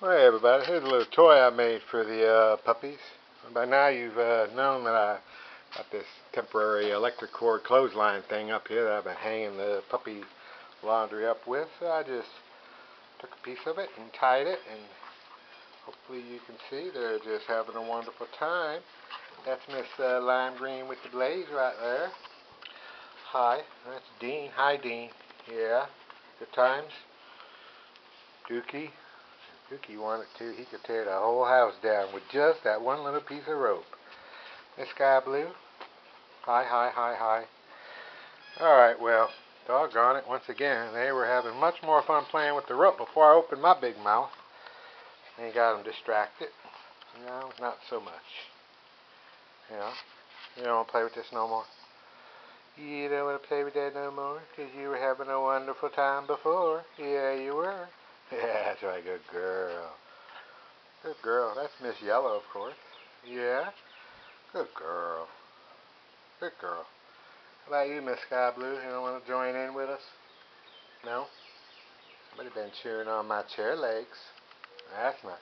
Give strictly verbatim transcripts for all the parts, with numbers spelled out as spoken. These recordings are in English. Well, hey everybody, here's a little toy I made for the uh, puppies. By now you've uh, known that I got this temporary electric cord clothesline thing up here that I've been hanging the puppy laundry up with. So I just took a piece of it and tied it, and hopefully you can see they're just having a wonderful time. That's Miss uh, Lime Green with the blaze right there. Hi, that's Dean. Hi, Dean. Yeah, good times. Dookie. Dookie wanted to, he could tear the whole house down with just that one little piece of rope. Miss Sky Blue, hi, hi, hi, hi. Alright, well, doggone it, once again, they were having much more fun playing with the rope before I opened my big mouth. And got them distracted. No, not so much. You know, you don't want to play with this no more. You don't want to play with that no more, because you were having a wonderful time before. Yeah, you were. Yeah, that's right, good girl. Good girl. That's Miss Yellow, of course. Yeah? Good girl. Good girl. How about you, Miss Sky Blue? You don't want to join in with us? No? Somebody's been chewing on my chair legs. That's not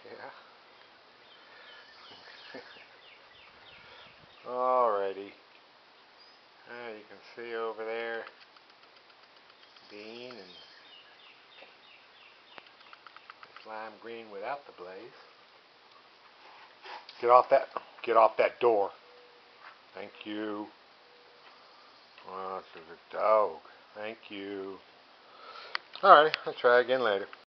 good. Yeah? Alrighty. Now you can see over there Dean and Lime Green without the blaze. Get off that, get off that door. Thank you. Oh, this is a dog. Thank you. Alright, I'll try again later.